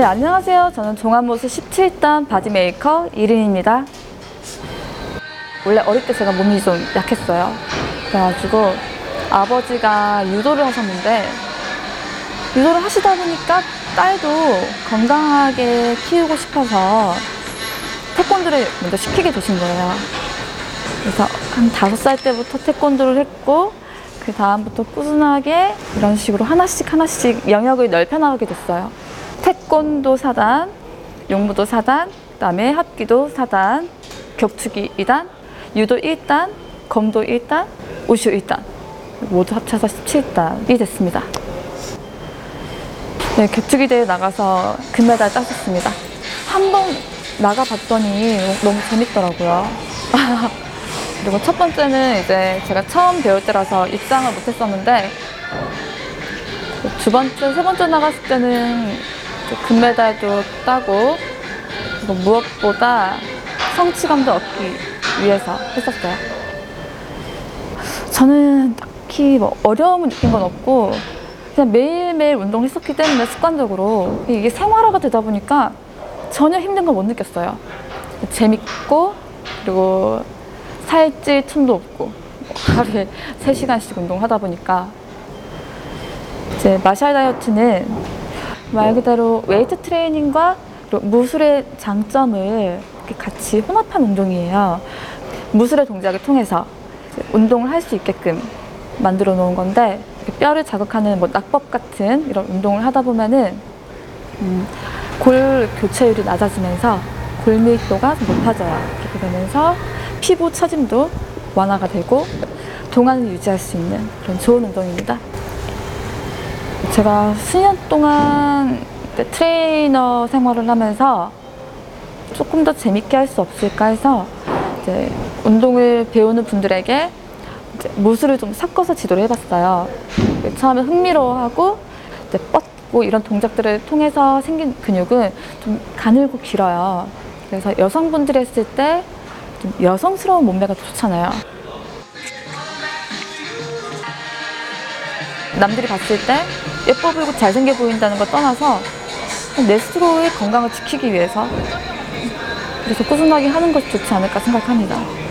네, 안녕하세요. 저는 종합모수 17단 바지 메이커 이린입니다. 원래 어릴 때 제가 몸이 좀 약했어요. 그래가지고 아버지가 유도를 하셨는데, 유도를 하시다 보니까 딸도 건강하게 키우고 싶어서 태권도를 먼저 시키게 되신 거예요. 그래서 한 5살 때부터 태권도를 했고, 그 다음부터 꾸준하게 이런 식으로 하나씩 영역을 넓혀나가게 됐어요. 태권도 사단, 용무도 사단, 그 다음에 합기도 사단, 격투기 2단, 유도 1단, 검도 1단, 우슈 1단, 모두 합쳐서 17단이 됐습니다. 네, 격투기 대회 나가서 금메달 땄었습니다. 한번 나가봤더니 너무 재밌더라고요. 그리고 첫 번째는 이제 제가 처음 배울 때라서 입상을 못했었는데, 두 번째, 세 번째 나갔을 때는 금메달도 따고, 그리고 무엇보다 성취감도 얻기 위해서 했었어요. 저는 딱히 뭐 어려움을 느낀 건 없고, 그냥 매일매일 운동을 했었기 때문에 습관적으로 이게 생활화가 되다 보니까 전혀 힘든 걸 못 느꼈어요. 재밌고, 그리고 살찔 틈도 없고, 하루에 3시간씩 운동하다 보니까. 이제 마샬 다이어트는 말 그대로 웨이트 트레이닝과 무술의 장점을 같이 혼합한 운동이에요. 무술의 동작을 통해서 운동을 할 수 있게끔 만들어 놓은 건데, 뼈를 자극하는 뭐 낙법 같은 이런 운동을 하다 보면은 골 교체율이 낮아지면서 골 밀도가 높아져요. 그렇게 되면서 피부 처짐도 완화가 되고 동안을 유지할 수 있는 그런 좋은 운동입니다. 제가 수년 동안 트레이너 생활을 하면서 조금 더 재밌게 할 수 없을까 해서, 이제 운동을 배우는 분들에게 이제 무술을 좀 섞어서 지도를 해봤어요. 처음에 흥미로워하고, 이제 뻗고 이런 동작들을 통해서 생긴 근육은 좀 가늘고 길어요. 그래서 여성분들이 했을 때 좀 여성스러운 몸매가 좋잖아요. 남들이 봤을 때 예뻐 보이고 잘생겨 보인다는 걸 떠나서 내 스스로의 건강을 지키기 위해서, 그래서 꾸준하게 하는 것이 좋지 않을까 생각합니다.